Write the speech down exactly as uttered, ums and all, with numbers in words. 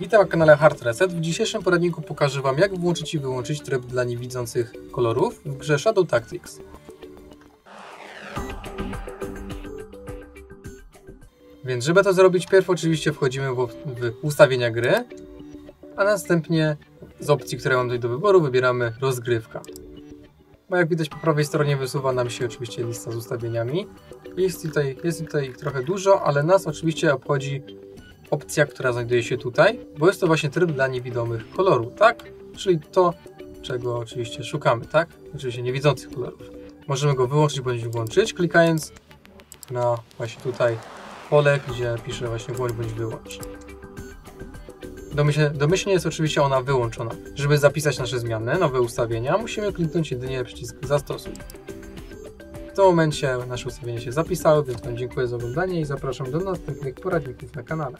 Witam na kanale Hard Reset. W dzisiejszym poradniku pokażę Wam, jak włączyć i wyłączyć tryb dla niewidzących kolorów w grze Shadow Tactics. Więc żeby to zrobić, pierw oczywiście wchodzimy w ustawienia gry, a następnie z opcji, które mam tutaj do wyboru, wybieramy rozgrywka. Bo jak widać po prawej stronie wysuwa nam się oczywiście lista z ustawieniami. Jest tutaj, jest tutaj ich trochę dużo, ale nas oczywiście obchodzi opcja, która znajduje się tutaj, bo jest to właśnie tryb dla niewidomych kolorów, tak? Czyli to, czego oczywiście szukamy, tak? Oczywiście niewidzących kolorów. Możemy go wyłączyć bądź włączyć, klikając na właśnie tutaj pole, gdzie pisze właśnie włącz bądź wyłącz. Domyślnie, domyślnie jest oczywiście ona wyłączona. Żeby zapisać nasze zmiany, nowe ustawienia, musimy kliknąć jedynie przycisk zastosuj. W tym momencie nasze ustawienia się zapisały, więc Wam dziękuję za oglądanie i zapraszam do następnych poradników na kanale.